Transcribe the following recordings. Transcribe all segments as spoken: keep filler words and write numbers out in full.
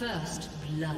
First blood.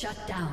Shut down.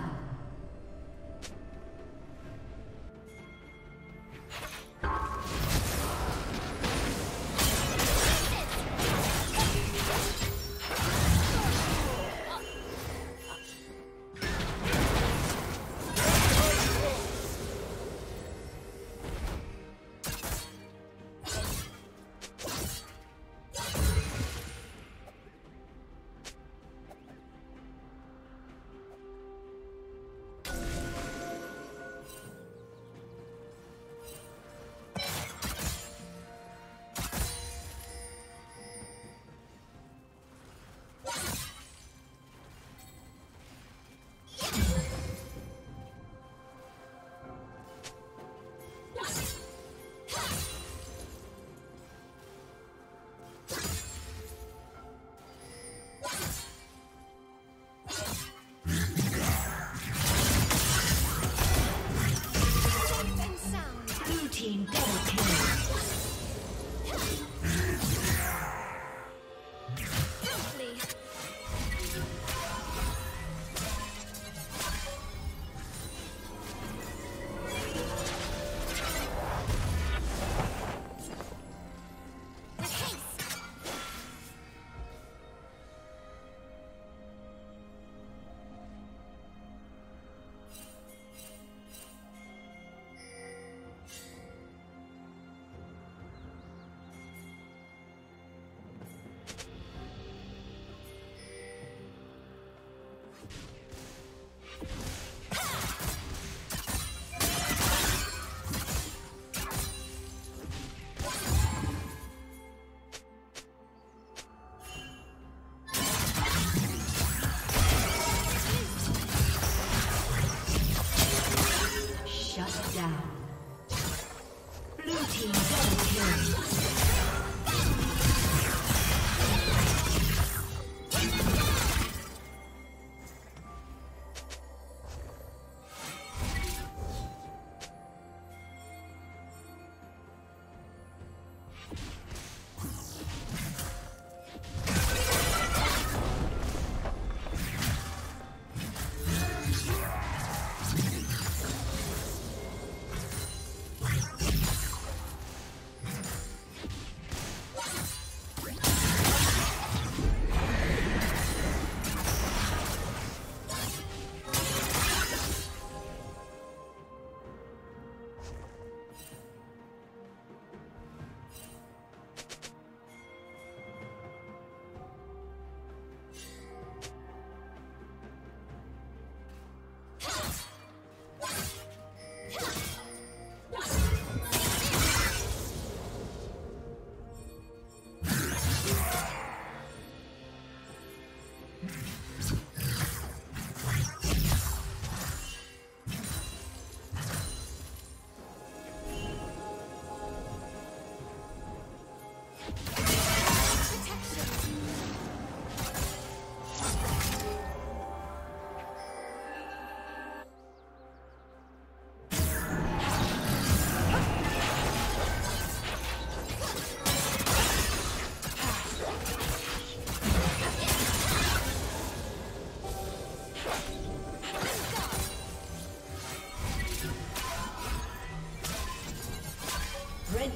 Red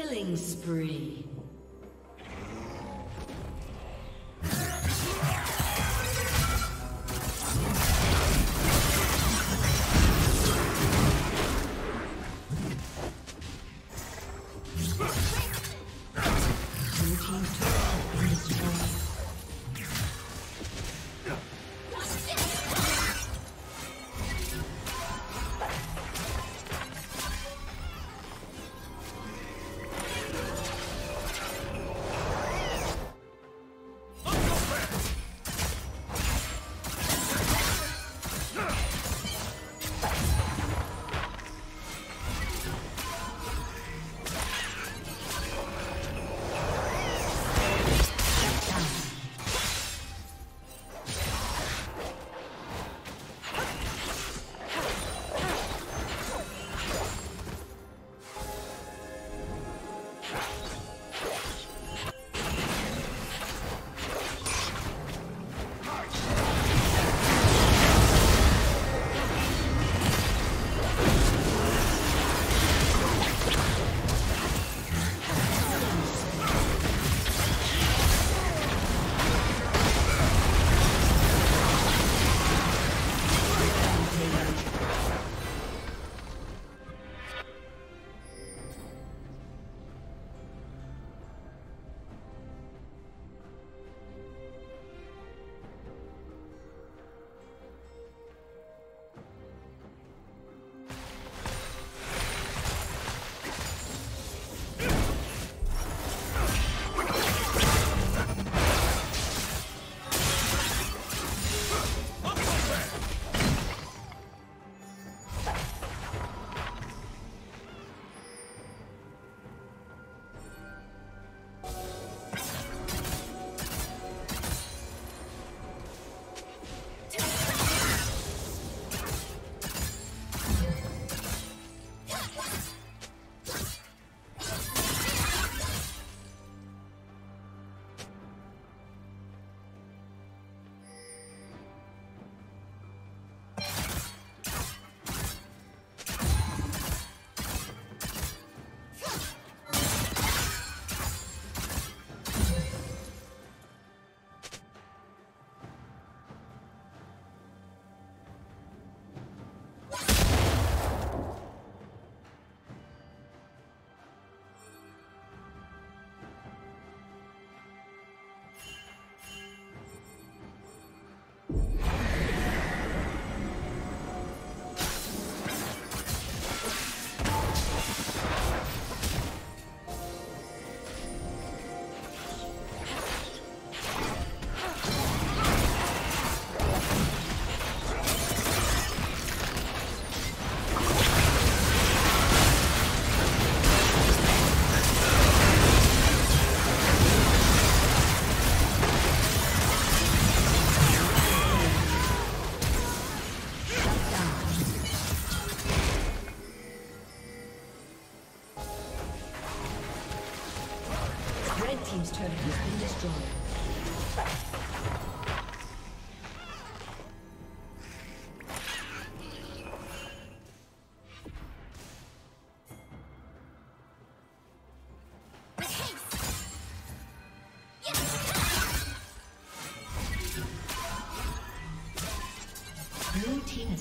Killing spree.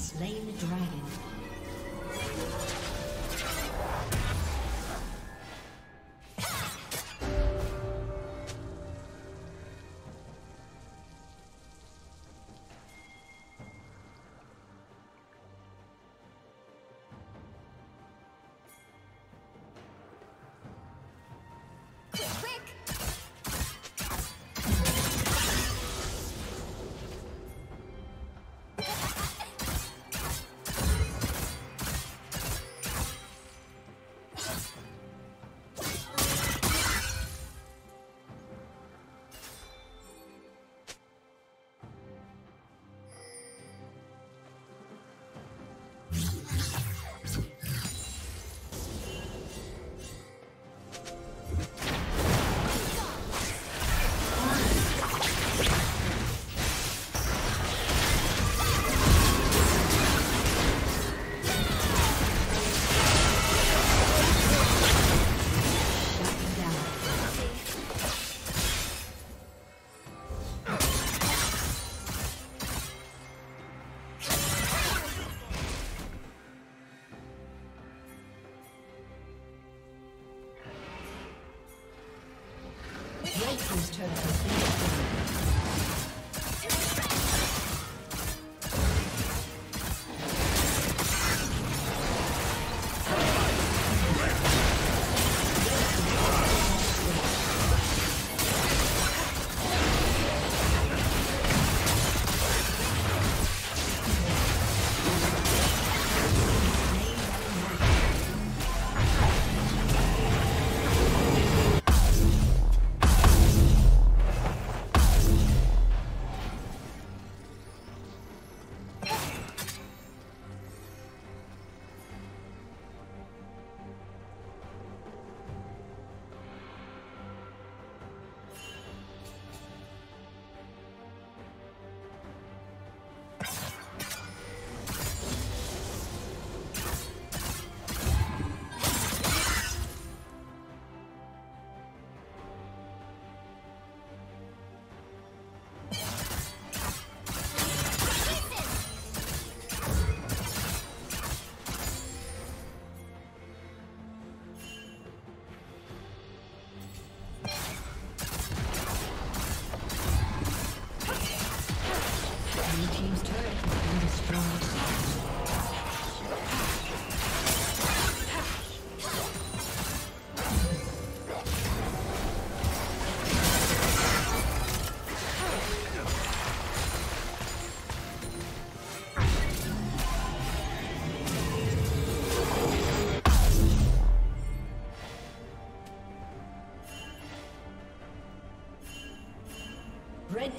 Slain the dragon. Shut Red